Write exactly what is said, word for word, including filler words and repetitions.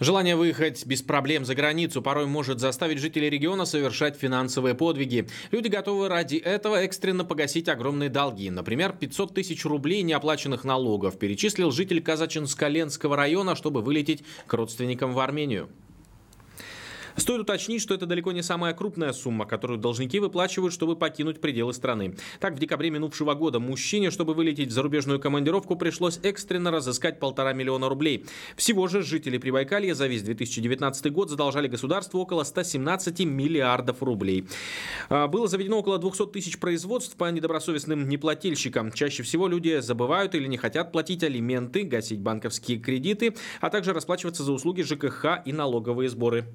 Желание выехать без проблем за границу порой может заставить жителей региона совершать финансовые подвиги. Люди готовы ради этого экстренно погасить огромные долги. Например, пятьсот тысяч рублей неоплаченных налогов перечислил житель Казачинско-Ленского района, чтобы вылететь к родственникам в Армению. Стоит уточнить, что это далеко не самая крупная сумма, которую должники выплачивают, чтобы покинуть пределы страны. Так, в декабре минувшего года мужчине, чтобы вылететь в зарубежную командировку, пришлось экстренно разыскать полтора миллиона рублей. Всего же жители Прибайкалья за весь две тысячи девятнадцатый год задолжали государству около ста семнадцати миллиардов рублей. Было заведено около двухсот тысяч производств по недобросовестным неплательщикам. Чаще всего люди забывают или не хотят платить алименты, гасить банковские кредиты, а также расплачиваться за услуги ЖКХ и налоговые сборы.